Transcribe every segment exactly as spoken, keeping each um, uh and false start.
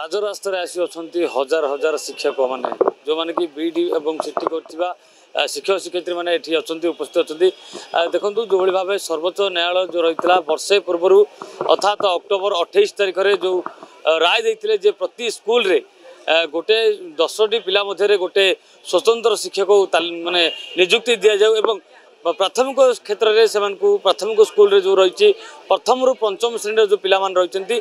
राजरास्तार आसी अच्छा हजार हजार शिक्षक मैंने जो मैंने कि बीडी एवं सीटी कर शिक्षक शिक्षयित्री मैंने ये अच्छा उपस्थित अच्छा देखो जो भाव सर्वोच्च न्यायालय जो रही वर्षे पूर्वर अर्थात अक्टोबर अट्ठाईस तारीख में जो राय देते जे प्रति स्कूल रे गोटे दस टी पिला मध्य गोटे स्वतंत्र शिक्षक मानने निजुक्ति दि जाऊ प्राथमिक क्षेत्र में से प्राथमिक स्कूल जो रही प्रथम रु पंचम श्रेणी जो पिला रही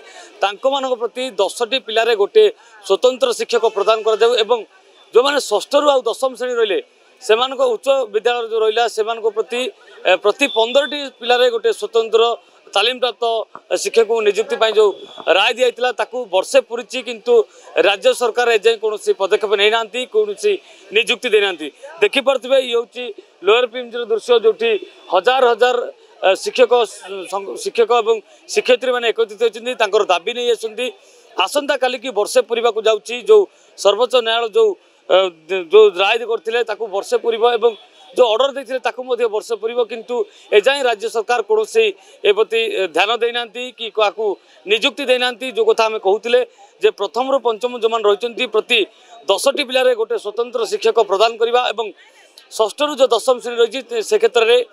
प्रति दस टी पिलारे गोटे स्वतंत्र शिक्षक प्रदान कर एवं जो मैंने षष्ठ रु आ दशम श्रेणी रहिले से उच्च विद्यालय जो रहा से प्रति प्रति पंद्रह टी पिलारे गोटे स्वतंत्र तालीम प्राप्त शिक्षक को निजुक्ति जो राय दि जाता वर्षे पूरी किंतु राज्य सरकार एजाएं कौन पदक्षेप नहीं ना कौन निजुक्ति देना देखिपे ये हूँ लोअर पिम्स दृश्य जो हजार हजार शिक्षक शिक्षक और शिक्षयित्री मैंने एकत्रित होती दाबी नहीं आसंती आसंता काली की वर्षे पूरा जाऊँगी जो सर्वोच्च न्यायालय जो जो राय करते वर्षे पूरा और जो ऑर्डर देते ताकू वर्ष पूरा किंतु एजाएं राज्य सरकार कौन ए प्रति ध्यान देना कि क्या निजुक्ति देना जो कथा आम कहते जे प्रथम रु पंचम जो मैंने रही प्रति दस टी पिलारे गोटे स्वतंत्र शिक्षक प्रदान करवा एवं षष्ठ रु जो दशम श्रेणी रही से क्षेत्र में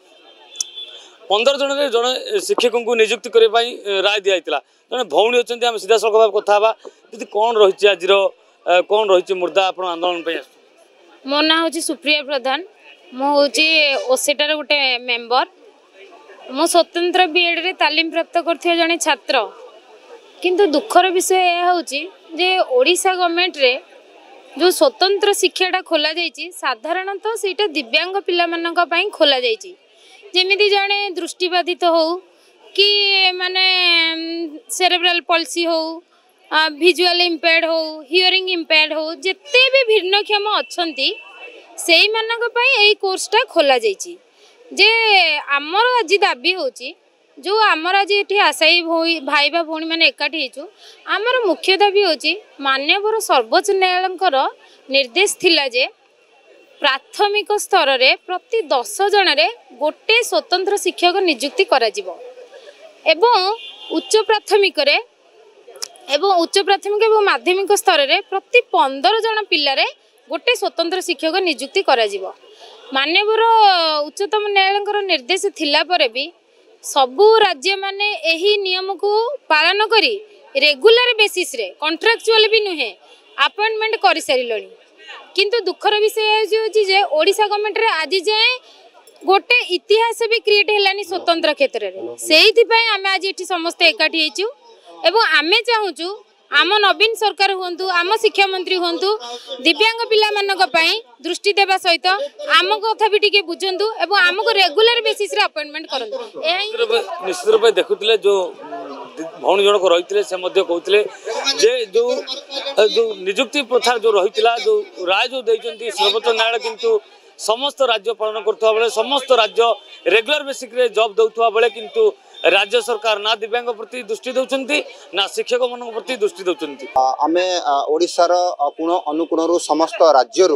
पंद्रह जन जड़े शिक्षक को निजुक्ति करने राय दि जाता जड़े भौणी अच्छा आम सीधा सख कथा दीदी कौन रही आज कौन रही मुद्दा आप आंदोलन मो ना हूँ सुप्रिया प्रधान मुझे ओसेटार गोटे मेम्बर मु स्वतंत्र बीएड रे तालीम प्राप्त करथियो जने छात्र किंतु दुखर विषय यह होची जे ओडिशा गवर्नमेंट रे जो स्वतंत्र शिक्षाटा खोला जायची साधारणतः सेटा दिव्यांग पिला माननका पई खोला जायची जेमिति जने दृष्टिबाधित हो कि माने सेरेब्रल पॉलिसी हो विजुअल इंपेयर्ड हो हियरिंग इंपेयर्ड हो जत्ते भी भिन्नक्षम अछंती से ही कोर्सटा खोल जे आमर आज दाबी हो जो आमर आज ये आशायी भाई बा भाई मैंने एकाठी हो आमर मुख्य दाबी होची मान्यवर सर्वोच्च न्यायालय निर्देश थिला जे प्राथमिक स्तर रे प्रति दस जन रे गोटे स्वतंत्र शिक्षक नियुक्ति करा जिवो एवं उच्च प्राथमिक रे एवं उच्च प्राथमिक एवं माध्यमिक स्तर रे प्रति पंद्रह जन पिला रे गोटे स्वतंत्र शिक्षक नियुक्ति करा मान्यवर उच्चतम न्यायालय निर्देश थिला परे भी सबू राज्य माने एही नियम को पालन करी रेगुलर बेसिस रे कॉन्ट्रैक्चुअल भी नुहे अपॉइंटमेंट कर सारे किंतु दुखर विषय जे ओडिशा गवर्नमेंट रे आज जाए गोटे इतिहास भी क्रिएट हेलानी स्वतंत्र क्षेत्र में से आम आज ये समस्त एकाठी हो आम चाहूँ आम नवीन सरकार हूँ आम शिक्षा मंत्री हूँ दिव्यांग पिला मानक पई दृष्टि देवा सहित आम कथा भी टिके बुझंतु एवं आमको रेगुलर बेसिस रे अपॉइंटमेंट करंतु एही निश्चित रूप देखुतिले जो भौणी जनक रही से कहते जे जो जो निजुक्ति प्रथा जो रही जो राय जो देती सर्वोच्च न्यायालय किंतु समस्त राज्य पालन करथवा बेले समस्त राज्य रेगुलर बेसिक रे जॉब दउथवा बेले किंतु राज्य सरकार ना दिव्यांग प्रति दृष्टि दौरान ना शिक्षक मान प्रति दृष्टि दौरान आमे ओडिशार कोण अनुकोणरू समस्त राज्य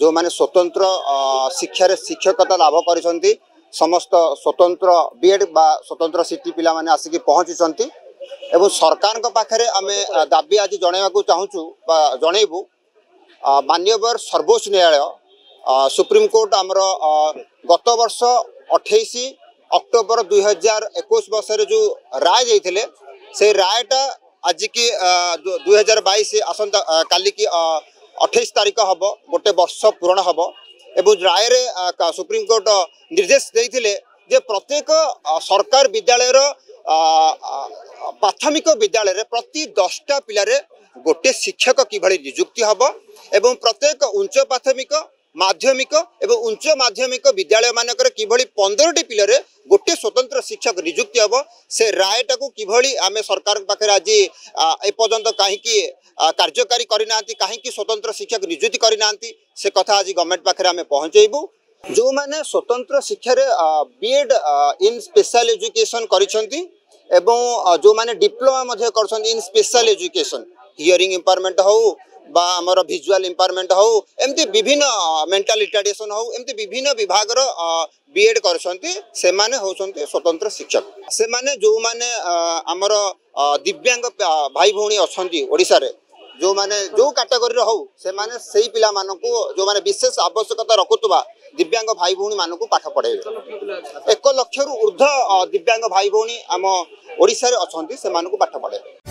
जो माने स्वतंत्र शिक्षार शिक्षकता लाभ कर समस्त स्वतंत्र बीएड बा स्वतंत्र सीटी पिला माने आसिक पहुँची एवं सरकार को पाखरे आमे दाबी आज जणाइवाकू चाहूँ जनइबू मान्यवर सर्वोच्च न्यायालय सुप्रीमकोर्ट आमर गत वर्ष अट्ठाईस अक्टोबर दो हज़ार इक्कीस वर्ष रे जो राय देते से रायटा आज की दुई हजार बैश आसंता काली की अट्ठाईस तारीख हम गोटे वर्ष पूरण हम एवं राय रे सुप्रीमकोर्ट निर्देश देते जे प्रत्येक सरकार विद्यालय प्राथमिक विद्यालय प्रति दसटा पिलारे गोटे शिक्षक किभली नियुक्ति हम एवं प्रत्येक उच्च प्राथमिक माध्यमिक एवं उच्च माध्यमिक विद्यालय मानक किभली पंद्रह पिलर गोटे स्वतंत्र शिक्षक नियुक्ति हम से रायटा को किभली आम सरकार पाखे आज एपर्तंत कहीं कार्यकारी करना कहीं स्वतंत्र शिक्षक नियुक्ति करना से कथा आज गवर्नमेंट पाखे आम पहुँचबू जो मैंने स्वतंत्र शिक्षार बीएड इन स्पेशल एजुकेशन करो मैंने डिप्लोमा कर in special education hearing impairment हो बा आमर विजुअल इम्पायरमेंट हो एमती विभिन्न मेंटल रिटार्डेशन हो एमती विभिन्न विभाग बीएड करसंती से माने होसंती स्वतंत्र शिक्षक से माने जो माने आमर दिव्यांग भाई भौणी ओडिसा रे जो माने जो कैटेगरी रो से माने सही पिला मानन को जो माने विशेष आवश्यकता रखुतबा दिव्यांग भाई भौणी मानन को पाठ पढ़ेबे। एक लाख रु ऊर्ध्व दिव्यांग भाई भौणी हम ओडिसा रे अछंती से मानन को पाठ पढ़ेबे।